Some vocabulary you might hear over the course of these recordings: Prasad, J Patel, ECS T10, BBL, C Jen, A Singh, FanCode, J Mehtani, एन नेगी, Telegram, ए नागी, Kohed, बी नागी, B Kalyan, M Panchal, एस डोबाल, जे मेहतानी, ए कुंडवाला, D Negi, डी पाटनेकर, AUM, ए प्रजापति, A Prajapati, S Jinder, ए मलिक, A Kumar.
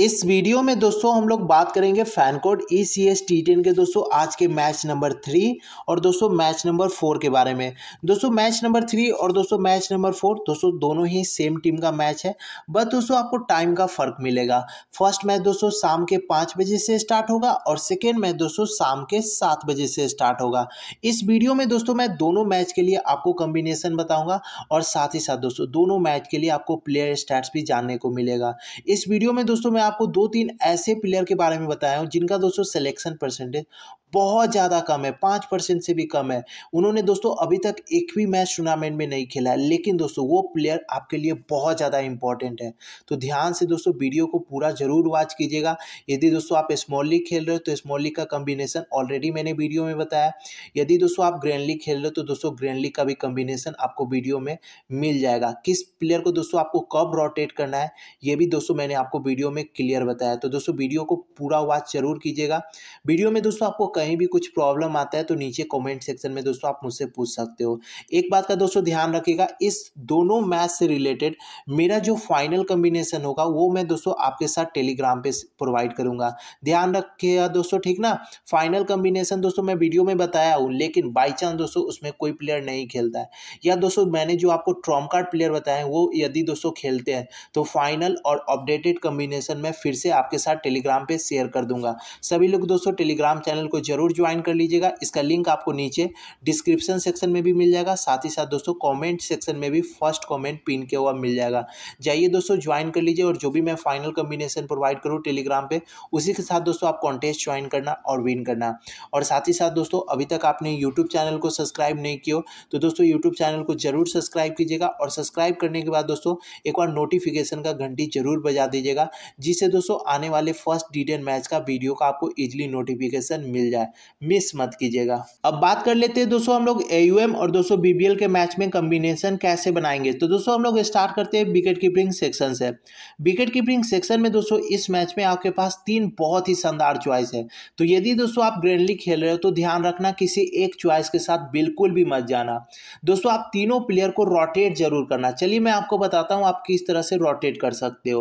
इस वीडियो में दोस्तों हम लोग बात करेंगे फैनकोड ECS T10 के दोस्तों आज के मैच नंबर 3 और दोस्तों मैच नंबर 4 के बारे में। दोस्तों मैच नंबर 3 और दोस्तों मैच नंबर 4 दोस्तों दोनों ही सेम टीम का मैच है, बस दोस्तों आपको टाइम का फ़र्क मिलेगा। फर्स्ट मैच दोस्तों शाम के 5 बजे से स्टार्ट होगा और सेकेंड मैच दोस्तों शाम के 7 बजे से स्टार्ट होगा। इस वीडियो में दोस्तों मैं दोनों मैच के लिए आपको कॉम्बिनेशन बताऊँगा और साथ ही साथ दोस्तों दोनों मैच के लिए आपको प्लेयर स्टैट्स भी जानने को मिलेगा। इस वीडियो में दोस्तों मैं आपको 2-3 ऐसे प्लेयर के बारे में बताया हूं जिनका दोस्तों सिलेक्शन परसेंटेज बहुत ज़्यादा कम है, 5% से भी कम है। उन्होंने दोस्तों अभी तक एक भी मैच टूर्नामेंट में नहीं खेला है, लेकिन दोस्तों वो प्लेयर आपके लिए बहुत ज़्यादा इंपॉर्टेंट है। तो ध्यान से दोस्तों वीडियो को पूरा जरूर वॉच कीजिएगा। यदि दोस्तों आप स्मॉल लीग खेल रहे हो तो स्मॉल लीग का कॉम्बिनेशन ऑलरेडी मैंने वीडियो में बताया। यदि दोस्तों आप ग्रैंड लीग खेल रहे हो तो दोस्तों ग्रैंड लीग का भी कॉम्बिनेशन आपको वीडियो में मिल जाएगा। किस प्लेयर को दोस्तों आपको कब रोटेट करना है ये भी दोस्तों मैंने आपको वीडियो में क्लियर बताया। तो दोस्तों वीडियो को पूरा वॉच जरूर कीजिएगा। वीडियो में दोस्तों आपको कहीं भी कुछ प्रॉब्लम आता है तो नीचे कमेंट सेक्शन में दोस्तों आप मुझसे पूछ सकते हो। एक बात का दोस्तों ध्यान रखिएगा, इस दोनों मैच से रिलेटेड मेरा जो फाइनल कॉम्बिनेशन होगा वो मैं दोस्तों आपके साथ टेलीग्राम पे प्रोवाइड करूंगा। ध्यान रखिएगा दोस्तों, ठीक ना। फाइनल कॉम्बिनेशन दोस्तों मैं वीडियो में बताया हूँ, लेकिन बाई चांस दोस्तों उसमें कोई प्लेयर नहीं खेलता है या दोस्तों मैंने जो आपको ट्रॉम्प कार्ड प्लेयर बताया है वो यदि दोस्तों खेलते हैं तो फाइनल और अपडेटेड कॉम्बिनेशन में फिर से आपके साथ टेलीग्राम पर शेयर कर दूंगा। सभी लोग दोस्तों टेलीग्राम चैनल को जरूर ज्वाइन कर लीजिएगा। इसका लिंक आपको नीचे डिस्क्रिप्शन सेक्शन में भी मिल जाएगा, साथ ही साथ दोस्तों कमेंट सेक्शन में भी फर्स्ट कमेंट पिन किया हुआ मिल जाएगा। जाइए दोस्तों ज्वाइन कर लीजिए और जो भी मैं फाइनल कॉम्बिनेशन प्रोवाइड करूँ टेलीग्राम पे उसी के साथ दोस्तों आप कॉन्टेस्ट ज्वाइन करना और विन करना। और साथ ही साथ दोस्तों अभी तक आपने यूट्यूब चैनल को सब्सक्राइब नहीं किया तो दोस्तों यूट्यूब चैनल को जरूर सब्सक्राइब कीजिएगा और सब्सक्राइब करने के बाद दोस्तों एक बार नोटिफिकेशन का घंटी जरूर बजा दीजिएगा, जिससे दोस्तों आने वाले फर्स्ट D10 मैच का वीडियो का आपको ईजिली नोटिफिकेशन मिल जाए, मिस मत कीजिएगा। अब बात कर लेते हैं दोस्तों हम लोग AUM और दोस्तों BBL के मैच में कॉम्बिनेशन कैसे बनाएंगे। तो दोस्तों हम लोग स्टार्ट करते हैं विकेट कीपिंग सेक्शन से। विकेट कीपिंग सेक्शन में दोस्तों इस मैच में आपके पास 3 बहुत ही शानदार चॉइस है। तो यदि दोस्तों आप ग्रैंड लीग खेल रहे हो तो ध्यान रखना किसी एक चॉइस के साथ बिल्कुल भी मत जाना। दोस्तों आप तीनों प्लेयर को रोटेट जरूर करना। चलिए मैं आपको बताता हूँ आप किस तरह से रोटेट कर सकते हो।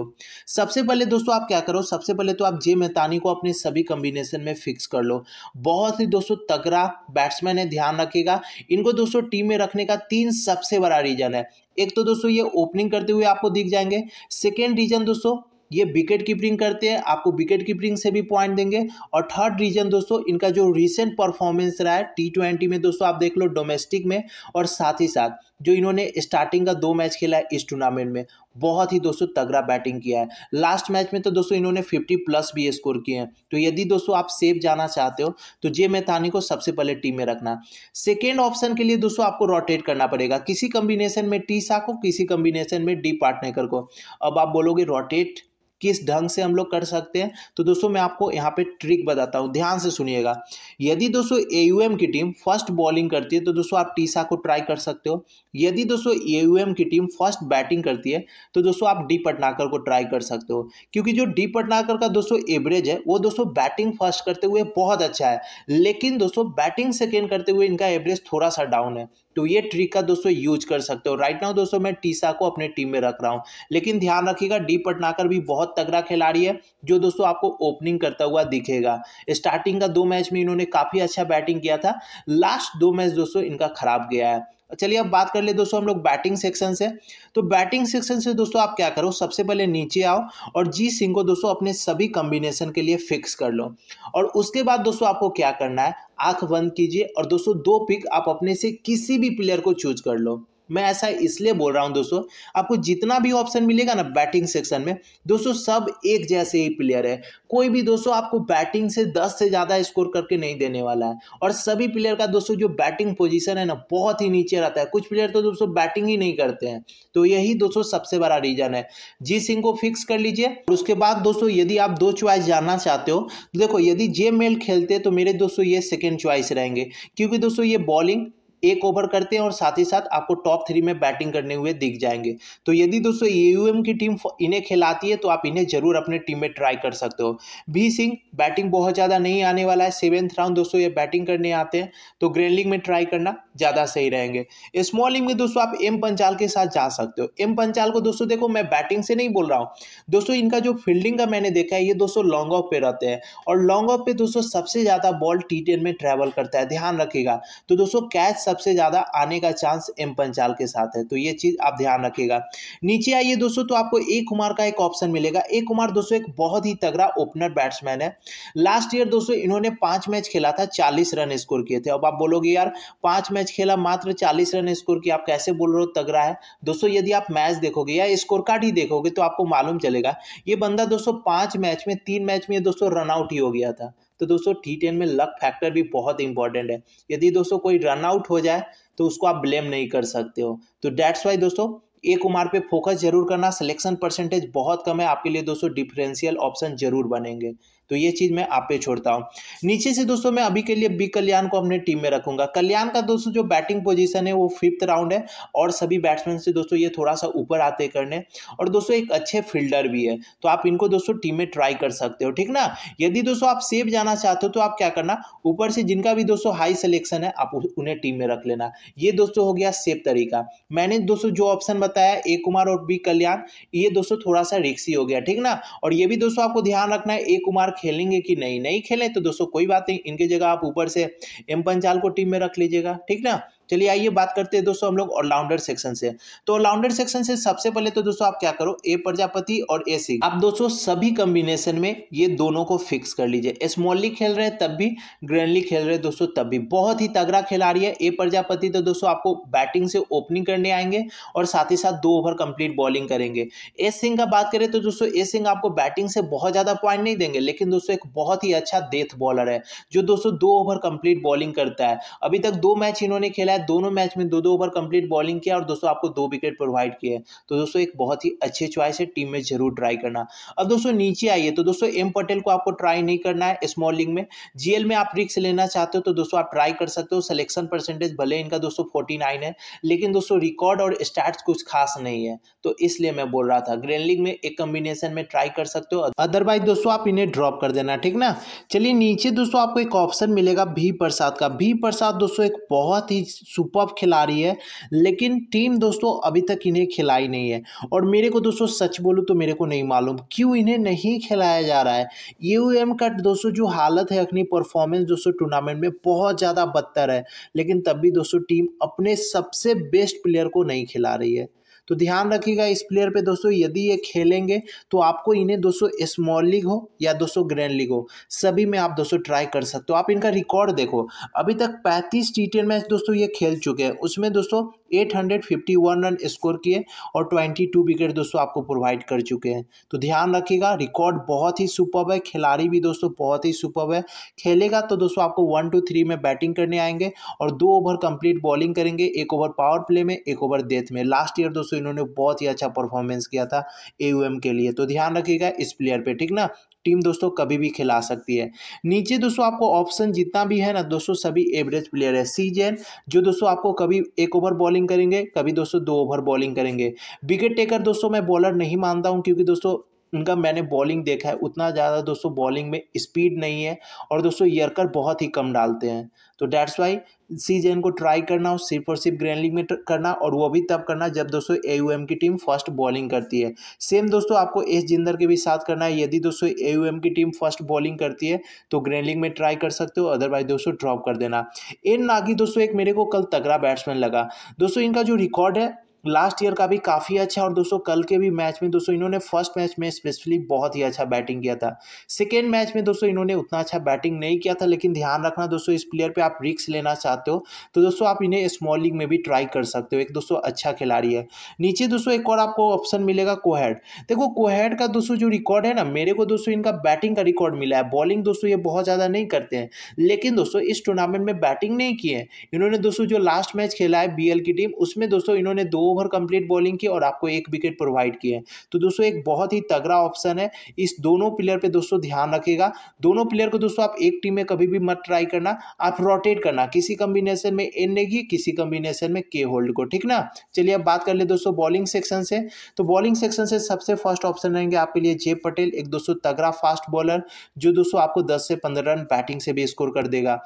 सबसे पहले दोस्तों आप क्या करो, सबसे पहले तो आप J मेहतानी को अपने सभी कॉम्बिनेशन में फिक्स कर लो। बहुत ही दोस्तों तगड़ा बैट्समैन है, ध्यान रखिएगा। इनको दोस्तों टीम में रखने का 3 सबसे बड़ा रीजन है। एक तो दोस्तों ये ओपनिंग करते हुए आपको दिख जाएंगे, सेकेंड रीजन दोस्तों ये विकेट कीपिंग करते हैं, आपको विकेट कीपिंग से भी पॉइंट देंगे, और थर्ड रीजन दोस्तों इनका जो रिसेंट परफॉर्मेंस रहा है T20 में दोस्तों आप देख लो, डोमेस्टिक में, और साथ ही साथ जो इन्होंने स्टार्टिंग का 2 मैच खेला है इस टूर्नामेंट में बहुत ही दोस्तों तगड़ा बैटिंग किया है। लास्ट मैच में तो दोस्तों इन्होंने 50+ भी स्कोर किए हैं। तो यदि दोस्तों आप सेफ जाना चाहते हो तो J मेहतानी को सबसे पहले टीम में रखना। सेकेंड ऑप्शन के लिए दोस्तों आपको रोटेट करना पड़ेगा, किसी कॉम्बिनेशन में T को, किसी कॉम्बिनेशन में D पाटनेकर को। अब आप बोलोगे रोटेट किस ढंग से हम लोग कर सकते हैं, तो दोस्तों मैं आपको यहाँ पे ट्रिक बताता हूँ, ध्यान से सुनिएगा। यदि दोस्तों AUM की टीम फर्स्ट बॉलिंग करती है तो दोस्तों आप T को ट्राई कर सकते हो। यदि दोस्तों AUM की टीम फर्स्ट बैटिंग करती है तो दोस्तों आप D पटनाकर को ट्राई कर सकते हो, क्योंकि जो D पटनाकर का दोस्तों एवरेज है वो दोस्तों बैटिंग फर्स्ट करते हुए बहुत अच्छा है, लेकिन दोस्तों बैटिंग सेकेंड करते हुए इनका एवरेज थोड़ा सा डाउन है। तो ये ट्रिक का दोस्तों यूज कर सकते हो। राइट नाउ दोस्तों मैं T को अपने टीम में रख रहा हूँ, लेकिन ध्यान रखिएगा D पटनाकर भी बहुत तगड़ा खिलाड़ी है जो दोस्तों आपको ओपनिंग करता हुआ दिखेगा। स्टार्टिंग का 2 मैच में इन्होंने काफ़ी अच्छा बैटिंग किया था, लास्ट 2 मैच दोस्तों इनका खराब गया है। चलिए अब बात कर ले दोस्तों हम लोग बैटिंग सेक्शन से। तो बैटिंग सेक्शन से दोस्तों आप क्या करो, सबसे पहले नीचे आओ और G सिंह को दोस्तों अपने सभी कॉम्बिनेशन के लिए फिक्स कर लो, और उसके बाद दोस्तों आपको क्या करना है, आंख बंद कीजिए और दोस्तों 2 पिक आप अपने से किसी भी प्लेयर को चूज कर लो। मैं ऐसा इसलिए बोल रहा हूं दोस्तों, आपको जितना भी ऑप्शन मिलेगा ना बैटिंग सेक्शन में दोस्तों सब एक जैसे ही प्लेयर है, कोई भी दोस्तों आपको बैटिंग से 10 से ज़्यादा स्कोर करके नहीं देने वाला है। और सभी प्लेयर का दोस्तों जो बैटिंग पोजीशन है ना बहुत ही नीचे रहता है, कुछ प्लेयर तो दोस्तों बैटिंग ही नहीं करते हैं। तो यही दोस्तों सबसे बड़ा रीजन है। G सिंह को फिक्स कर लीजिए, और उसके बाद दोस्तों यदि आप 2 चॉइस जानना चाहते हो तो देखो, यदि J मेल खेलते तो मेरे दोस्तों ये सेकेंड चॉइस रहेंगे, क्योंकि दोस्तों ये बॉलिंग एक ओवर करते हैं और साथ ही साथ आपको टॉप थ्री में बैटिंग करने हुए दिख जाएंगे। तो यदि दोस्तों एयूएम की टीम इन्हें खिलाती है तो आप इन्हें जरूर अपने टीम में ट्राई कर सकते हो। बी सिंह बैटिंग बहुत ज़्यादा नहीं आने वाला है, 7th राउंड दोस्तों ये बैटिंग करने आते हैं तो ग्रैंड लीग में ट्राई करना ज़्यादा सही रहेंगे। स्मॉल लीग में दोस्तों आप एम पंचाल के साथ जा सकते हो। एम पंचाल को दोस्तों देखो मैं बैटिंग से नहीं बोल रहा हूँ दोस्तों, इनका जो फील्डिंग का मैंने देखा है ये दोस्तों लॉन्ग ऑफ पे रहते हैं और लॉन्ग ऑफ पे दोस्तों सबसे ज़्यादा बॉल T10 में ट्रैवल करता है, ध्यान रखिएगा। तो दोस्तों कैच सबसे ज़्यादा आने का चांस एम पंचाल के साथ है, तो ये चीज़ आप ध्यान रखिएगा। नीचे आइए दोस्तों तो आपको ए कुमार का एक ऑप्शन मिलेगा। ए कुमार दोस्तों एक बहुत ही तगड़ा ओपनर बैट्समैन है। लास्ट ईयर दोस्तों इन्होंने 5 मैच खेला था, 40 रन स्कोर किए थे। अब आप बोलोगे यार 5 मैच खेला मात्र 40 रन स्कोर किया, आप कैसे बोल रहे हो तगड़ा है। दोस्तों यदि आप मैच देखोगे या स्कोर कार्ड ही देखोगे तो आपको मालूम चलेगा ये बंदा दोस्तों 5 मैच में 3 मैच में दोस्तों रनआउट ही हो गया था। तो दोस्तों T10 में लक फैक्टर भी बहुत इंपॉर्टेंट है, यदि दोस्तों कोई रनआउट हो जाए तो उसको आप ब्लेम नहीं कर सकते हो। तो डैट्स वाई दोस्तों ए कुमार पे फोकस जरूर करना, सिलेक्शन परसेंटेज बहुत कम है, आपके लिए दोस्तों डिफरेंशियल ऑप्शन जरूर बनेंगे। तो ये चीज़ मैं आप पे छोड़ता हूँ। नीचे से दोस्तों मैं अभी के लिए बी कल्याण को अपने टीम में रखूंगा। कल्याण का दोस्तों जो बैटिंग पोजीशन है वो 5th राउंड है और सभी बैट्समैन से दोस्तों ये थोड़ा सा ऊपर आते करने और दोस्तों एक अच्छे फील्डर भी है, तो आप इनको दोस्तों टीम में ट्राई कर सकते हो, ठीक ना। यदि दोस्तों आप सेफ जाना चाहते हो तो आप क्या करना, ऊपर से जिनका भी दोस्तों हाई सिलेक्शन है आप उन्हें टीम में रख लेना। ये दोस्तों हो गया सेफ तरीका। मैंने दोस्तों जो ऑप्शन बताया ए कुमार और बी कल्याण, ये दोस्तों थोड़ा सा रिक्सी हो गया, ठीक ना। और ये भी दोस्तों आपको ध्यान रखना है ए कुमार खेलेंगे कि नहीं खेले तो दोस्तों कोई बात नहीं, इनके जगह आप ऊपर से एम पंचाल को टीम में रख लीजिएगा, ठीक ना। चलिए आइए बात करते हैं दोस्तों हम लोग ऑलराउंडर सेक्शन से। तो ऑलराउंडर सेक्शन से सबसे पहले तो दोस्तों आप क्या करो, ए प्रजापति और ए सिंह आप दोस्तों सभी कॉम्बिनेशन में ये दोनों को फिक्स कर लीजिए। स्मॉल लीग खेल रहे हैं तब भी, ग्रैंड लीग खेल रहे हैं दोस्तों तब भी, बहुत ही तगड़ा खिलाड़ी है ए प्रजापति। तो दोस्तों आपको बैटिंग से ओपनिंग करने आएंगे और साथ ही साथ 2 ओवर कंप्लीट बॉलिंग करेंगे। ए सिंह का बात करें तो दोस्तों ए सिंह आपको बैटिंग से बहुत ज़्यादा पॉइंट नहीं देंगे, लेकिन दोस्तों एक बहुत ही अच्छा डेथ बॉलर है जो दोस्तों 2 ओवर कंप्लीट बॉलिंग करता है। अभी तक 2 मैच इन्होंने खेला, दोनों मैच में 2-2 ओवर कंप्लीट बॉलिंग किया और दोस्तों आपको 2 विकेट प्रोवाइड किए। तो दोस्तों एक बहुत ही अच्छे चॉइस है, टीम में जरूर ट्राई करना। अब दोस्तों नीचे आइए तो दोस्तों एम पटेल को आपको ट्राई नहीं करना है। स्मॉल लीग में जीएल में आप रिस्क लेना चाहते हो तो दोस्तों आप ट्राई कर सकते हो। सिलेक्शन परसेंटेज भले इनका दोस्तों 49 है, लेकिन दोस्तों रिकॉर्ड और स्टैट्स कुछ खास नहीं है, तो इसलिए मैं बोल रहा था ग्रैंड लीग में एक कॉम्बिनेशन में ट्राई कर सकते हो, अदरवाइज दोस्तों आप इन्हें ड्रॉप कर देना, ठीक ना। चलिए नीचे दोस्तों आपको एक ऑप्शन मिलेगा भी प्रसाद का। भी प्रसाद दोस्तों एक बहुत ही सुपर खिलाड़ी है, लेकिन टीम दोस्तों अभी तक इन्हें खिलाई नहीं है। और मेरे को दोस्तों सच बोलूं तो मेरे को नहीं मालूम क्यों इन्हें नहीं खिलाया जा रहा है। यूएम का दोस्तों जो हालत है अपनी परफॉर्मेंस दोस्तों टूर्नामेंट में बहुत ज़्यादा बदतर है, लेकिन तब भी दोस्तों टीम अपने सबसे बेस्ट प्लेयर को नहीं खिला रही है। तो ध्यान रखिएगा इस प्लेयर पे दोस्तों, यदि ये खेलेंगे तो आपको इन्हें दोस्तों स्मॉल लीग हो या दोस्तों ग्रैंड लीग हो सभी में आप दोस्तों ट्राई कर सकते हो। आप इनका रिकॉर्ड देखो, अभी तक 35 T10 मैच दोस्तों ये खेल चुके हैं, उसमें दोस्तों 851 रन स्कोर किए और 22 विकेट दोस्तों आपको प्रोवाइड कर चुके हैं। तो ध्यान रखिएगा रिकॉर्ड बहुत ही सुपर्ब है, खिलाड़ी भी दोस्तों बहुत ही सुपर्ब है। खेलेगा तो दोस्तों आपको 1-3 में बैटिंग करने आएंगे और 2 ओवर कंप्लीट बॉलिंग करेंगे, 1 ओवर पावर प्ले में, 1 ओवर डेथ में। लास्ट ईयर दोस्तों इन्होंने बहुत ही अच्छा परफॉर्मेंस किया था एयूएम के लिए, तो ध्यान रखिएगा इस प्लेयर पे, ठीक ना। टीम दोस्तों कभी भी खिला सकती है। नीचे दोस्तों आपको ऑप्शन जितना भी है ना दोस्तों सभी एवरेज प्लेयर है। सी जैन जो दोस्तों आपको कभी 1 ओवर बॉलिंग करेंगे, कभी दोस्तों 2 ओवर बॉलिंग करेंगे। विकेट टेकर दोस्तों मैं बॉलर नहीं मानता हूं, क्योंकि दोस्तों उनका मैंने बॉलिंग देखा है उतना ज़्यादा दोस्तों बॉलिंग में स्पीड नहीं है और दोस्तों यर्कर बहुत ही कम डालते हैं। तो डैट्स वाई सी जेन को ट्राई करना हो सिर्फ और सिर्फ ग्रैंड लीग में करना, और वो भी तब करना जब दोस्तों एयूएम की टीम फर्स्ट बॉलिंग करती है। सेम दोस्तों आपको एस जिंदर के भी साथ करना है। यदि दोस्तों एयूएम की टीम फर्स्ट बॉलिंग करती है तो ग्रैंड लीग में ट्राई कर सकते हो, अदरवाइज दोस्तों ड्रॉप कर देना। ए नागी दोस्तों एक मेरे को कल तगड़ा बैट्समैन लगा। दोस्तों इनका जो रिकॉर्ड है लास्ट ईयर का भी काफ़ी अच्छा, और दोस्तों कल के भी मैच में दोस्तों इन्होंने फर्स्ट मैच में स्पेशली बहुत ही अच्छा बैटिंग किया था। सेकेंड मैच में दोस्तों इन्होंने उतना अच्छा बैटिंग नहीं किया था, लेकिन ध्यान रखना दोस्तों इस प्लेयर पे आप रिस्क लेना चाहते हो तो दोस्तों आप इन्हें स्मॉल लीग में भी ट्राई कर सकते हो, एक दोस्तों अच्छा खिलाड़ी है। नीचे दोस्तों एक और आपको ऑप्शन मिलेगा कोहेड। देखो कोहेड का दोस्तों जो रिकॉर्ड है ना, मेरे को दोस्तों इनका बैटिंग का रिकॉर्ड मिला है। बॉलिंग दोस्तों ये बहुत ज़्यादा नहीं करते हैं, लेकिन दोस्तों इस टूर्नामेंट में बैटिंग नहीं किए। इन्होंने दोस्तों जो लास्ट मैच खेला है BBL की टीम उसमें दोस्तों इन्होंने 2 ओवर कंप्लीट बॉलिंग की और आपको 1 विकेट प्रोवाइड किए हैं। तो दोस्तों एक बहुत ही तगड़ा ऑप्शन है, इस दोनों प्लेयर पे दोस्तों ध्यान रखेगा। दोनों प्लेयर को दोस्तों आप एक टीम में कभी भी मत ट्राई करना, आप रोटेट करना, किसी कॉम्बिनेशन में एन नेगी, किसी कॉम्बिनेशन में के होल्ड को, ठीक ना। चलिए अब बात कर ले दोस्तों बॉलिंग सेक्शन से। तो बॉलिंग सेक्शन से सबसे फर्स्ट ऑप्शन रहेंगे आपके लिए जे पटेल, एक दोस्तों तगड़ा फास्ट बॉलर जो दोस्तों आपको 10 से 15 रन बैटिंग से भी स्कोर कर देगा।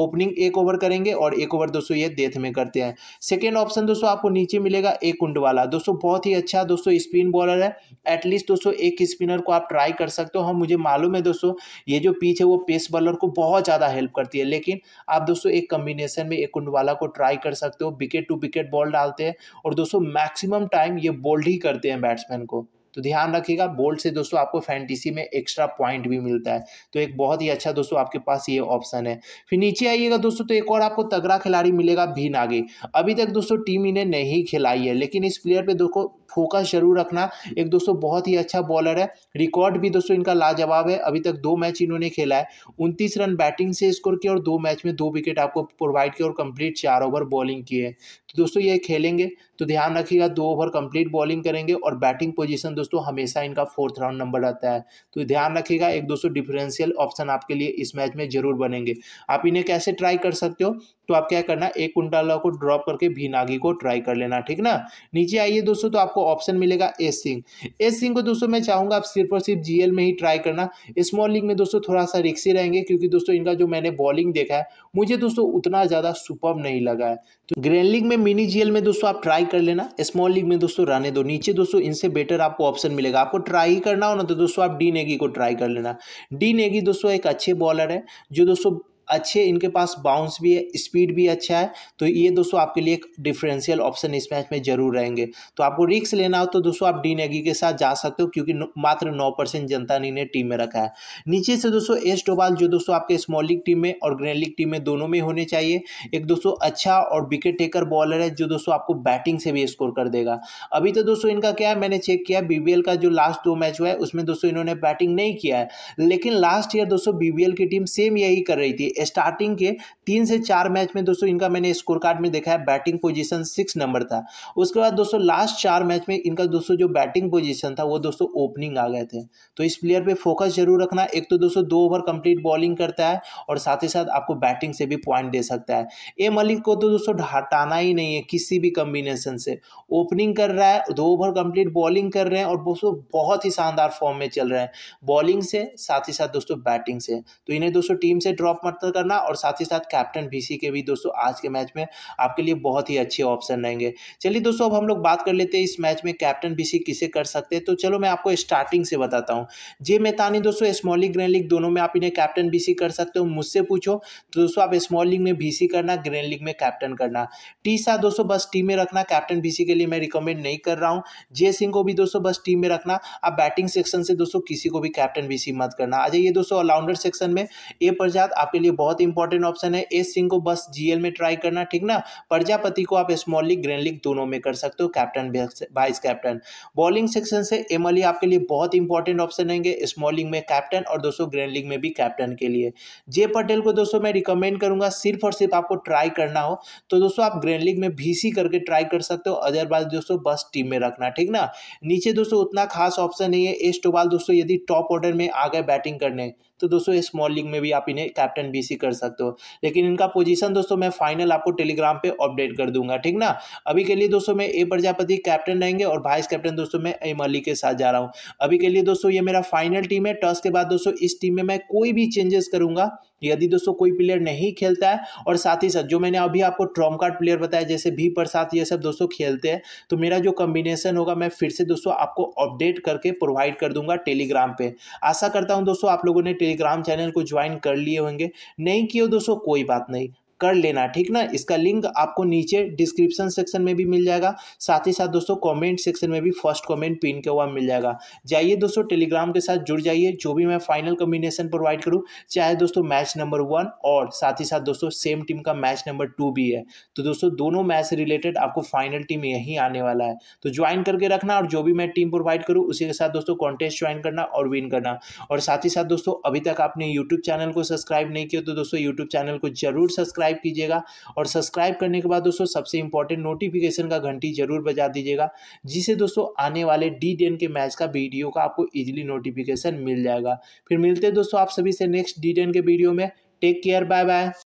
ओपनिंग 1 ओवर करेंगे और 1 ओवर दोस्तों ये डेथ में करते हैं। सेकेंड ऑप्शन दोस्तों आपको नीचे मिलेगा ए कुंडवाला, दोस्तों बहुत ही अच्छा दोस्तों स्पिन बॉलर है। एटलीस्ट दोस्तों एक स्पिनर को आप ट्राई कर सकते हो। हम मुझे मालूम है दोस्तों ये जो पिच है वो पेस बॉलर को बहुत ज़्यादा हेल्प करती है, लेकिन आप दोस्तों एक कम्बिनेशन में ए कुंडवाला को ट्राई कर सकते हो। विकेट टू विकेट बॉल डालते हैं और दोस्तों मैक्सिमम टाइम ये बोल्ड ही करते हैं बैट्समैन को, तो ध्यान रखिएगा। बोल्ड से दोस्तों आपको फैंटेसी में एक्स्ट्रा पॉइंट भी मिलता है, तो एक बहुत ही अच्छा दोस्तों आपके पास ये ऑप्शन है। फिर नीचे आइएगा दोस्तों तो एक और आपको तगड़ा खिलाड़ी मिलेगा बी नागी। अभी तक दोस्तों टीम इन्हें नहीं खिलाई है, लेकिन इस प्लेयर पे दोस्तों फोकस जरूर रखना। एक दोस्तों बहुत ही अच्छा बॉलर है, रिकॉर्ड भी दोस्तों इनका लाजवाब है। अभी तक 2 मैच इन्होंने खेला है, 29 रन बैटिंग से स्कोर किया और 2 मैच में 2 विकेट आपको प्रोवाइड किया और कंप्लीट 4 ओवर बॉलिंग किए। तो दोस्तों ये खेलेंगे तो ध्यान रखिएगा 2 ओवर कंप्लीट बॉलिंग करेंगे और बैटिंग पोजीशन दोस्तों हमेशा इनका 4th राउंड नंबर रहता है, तो ध्यान रखिएगा। एक दोस्तों डिफरेंशियल ऑप्शन आपके लिए इस मैच में जरूर बनेंगे। आप इन्हें कैसे ट्राई कर सकते हो, तो आप क्या करना, एक कुंडला को ड्रॉप करके भी नागी को ट्राई कर लेना, ठीक ना। नीचे आइए दोस्तों तो आपको ऑप्शन मिलेगा एस सिंह। एस सिंह को दोस्तों मैं चाहूंगा आप सिर्फ और सिर्फ जीएल में ही ट्राई करना। स्मॉल लीग में दोस्तों थोड़ा सा रिक्सी रहेंगे, क्योंकि दोस्तों इनका जो मैंने बॉलिंग देखा है मुझे दोस्तों उतना ज़्यादा सुपर्ब नहीं लगा है। तो ग्रैंड लीग में, मिनी जीएल में दोस्तों आप ट्राई कर लेना, स्मॉल लीग में दोस्तों रहने दो। नीचे दोस्तों इनसे बेटर आपको ऑप्शन मिलेगा। आपको ट्राई करना हो ना तो दोस्तों आप डी नेगी को ट्राई कर लेना। डी नेगी दोस्तों एक अच्छे बॉलर है जो दोस्तों अच्छे, इनके पास बाउंस भी है, स्पीड भी अच्छा है, तो ये दोस्तों आपके लिए एक डिफरेंशियल ऑप्शन इस मैच में जरूर रहेंगे। तो आपको रिस्क लेना हो तो दोस्तों आप डी नेगी के साथ जा सकते हो, क्योंकि मात्र 9% जनता ने इन्हें टीम में रखा है। नीचे से दोस्तों एस डोबाल जो दोस्तों आपके स्मॉल लीग टीम में और ग्रैंड लीग टीम में दोनों में होने चाहिए। एक दोस्तों अच्छा और विकेट टेकर बॉलर है जो दोस्तों आपको बैटिंग से भी स्कोर कर देगा। अभी तो दोस्तों इनका क्या है, मैंने चेक किया बीबीएल का जो लास्ट 2 मैच हुआ है उसमें दोस्तों इन्होंने बैटिंग नहीं किया है, लेकिन लास्ट ईयर दोस्तों बीबीएल की टीम सेम यही कर रही थी। स्टार्टिंग के 3 से 4 मैच में दोस्तों इनका मैंने स्कोर कार्ड में देखा है बैटिंग पोजीशन 6 नंबर था। उसके बाद दोस्तों लास्ट 4 मैच में इनका दोस्तों जो बैटिंग पोजीशन था वो दोस्तों ओपनिंग आ गए थे। तो इस प्लेयर पे फोकस जरूर रखना। एक तो दोस्तों 2 ओवर कंप्लीट बॉलिंग करता है और साथ ही साथ आपको बैटिंग से भी पॉइंट दे सकता है। ए मलिक को तो दोस्तों हटाना ही नहीं है किसी भी कॉम्बिनेशन से। ओपनिंग कर रहा है, 2 ओवर कंप्लीट बॉलिंग कर रहे हैं और दोस्तों बहुत ही शानदार फॉर्म में चल रहे हैं बॉलिंग से, साथ ही साथ दोस्तों बैटिंग से। तो इन्हें दोस्तों टीम से ड्रॉप मत करना और साथ ही साथ कैप्टन बीसी के भी दोस्तों आज के मैच में आपके लिए बहुत ही अच्छे ऑप्शन रहेंगे। चलिए दोस्तों अब हम लोग बात कर लेते हैं इस मैच में कैप्टन बीसी किसे कर सकते हैं। तो चलो मैं आपको स्टार्टिंग से बताता हूं। जे मेहतानी दोस्तों स्मॉल लीग ग्रैंड लीग दोनों में आप इन्हें कैप्टन बीसी कर सकते हो। मुझसे पूछो तो दोस्तों आप स्मॉल लीग में बीसी करना, ग्रैंड लीग में कैप्टन करना। टीसा दोस्तों बस टीम में रखना, कैप्टन बीसी के लिए मैं रिकमेंड नहीं कर रहा हूँ। जे सिंह को भी दोस्तों बस टीम में रखना। आप बैटिंग सेक्शन से दोस्तों किसी को भी कैप्टन बीसी मत करना। आ जाइए दोस्तों ऑलराउंडर सेक्शन में। ए प्रजात आपके लिए बहुत इंपॉर्टेंट ऑप्शन है। एस सिंह को बस जीएल में ट्राई करना, ठीक ना। प्रजापति को आप स्मॉल लीग ग्रैंड लीग दोनों में कर सकते हो, captain vice captain. Bowling section से ए मली आपके लिए बहुत इंपॉर्टेंट ऑप्शन रहेंगे, स्मॉल लीग में कैप्टन और दोस्तों ग्रैंड लीग में भी कैप्टन के लिए। जे पटेल को दोस्तों मैं रिकमेंड करूंगा, सिर्फ और सिर्फ आपको ट्राई करना हो तो दोस्तों आप ग्रैंड लीग में बीसी करके ट्राई कर सकते हो, अदरवाइज दोस्तों बस टीम में रखना, ठीक ना। नीचे दोस्तों उतना खास ऑप्शन नहीं है। एस डोबाल दोस्तों यदि टॉप ऑर्डर में आ गए बैटिंग करने तो दोस्तों स्मॉल लीग में भी आप इन्हें कैप्टन बीसी कर सकते हो, लेकिन इनका पोजीशन दोस्तों मैं फाइनल आपको टेलीग्राम पे अपडेट कर दूंगा, ठीक ना। अभी के लिए दोस्तों मैं ए प्रजापति कैप्टन रहेंगे और वाइस कैप्टन दोस्तों मैं ए मली के साथ जा रहा हूँ। अभी के लिए दोस्तों ये मेरा फाइनल टीम है। टॉस के बाद दोस्तों इस टीम में मैं कोई भी चेंजेस करूंगा यदि दोस्तों कोई प्लेयर नहीं खेलता है, और साथ ही साथ जो मैंने अभी आपको ट्रम्प कार्ड प्लेयर बताया जैसे भी प्रसाद ये सब दोस्तों खेलते हैं, तो मेरा जो कॉम्बिनेशन होगा मैं फिर से दोस्तों आपको अपडेट करके प्रोवाइड कर दूंगा टेलीग्राम पे। आशा करता हूं दोस्तों आप लोगों ने टेलीग्राम चैनल को ज्वाइन कर लिए होंगे, नहीं किए हो दोस्तों कोई बात नहीं, कर लेना, ठीक ना। इसका लिंक आपको नीचे डिस्क्रिप्शन सेक्शन में भी मिल जाएगा, साथ ही साथ दोस्तों कमेंट सेक्शन में भी फर्स्ट कमेंट पिन के हुआ मिल जाएगा। जाइए दोस्तों टेलीग्राम के साथ जुड़ जाइए। जो भी मैं फाइनल कॉम्बिनेशन प्रोवाइड करूं, चाहे दोस्तों मैच नंबर 1 और साथ ही साथ दोस्तों सेम टीम का मैच नंबर 2 भी है, तो दोस्तों दोनों मैच रिलेटेड आपको फाइनल टीम यहीं आने वाला है, तो ज्वाइन करके रखना। और जो भी मैं टीम प्रोवाइड करूँ उसी के साथ दोस्तों कॉन्टेस्ट ज्वाइन करना और विन करना। और साथ ही साथ दोस्तों अभी तक आपने यूट्यूब चैनल को सब्सक्राइब नहीं किया तो दोस्तों यूट्यूब चैनल को जरूर सब्सक्राइब सब्सक्राइब कीजिएगा। और सब्सक्राइब करने के बाद दोस्तों सबसे इंपॉर्टेंट नोटिफिकेशन का घंटी जरूर बजा दीजिएगा, जिससे दोस्तों आने वाले D10 के मैच का वीडियो का आपको इजीली नोटिफिकेशन मिल जाएगा। फिर मिलते हैं दोस्तों आप सभी से नेक्स्ट D10 के वीडियो में। Take care, bye bye.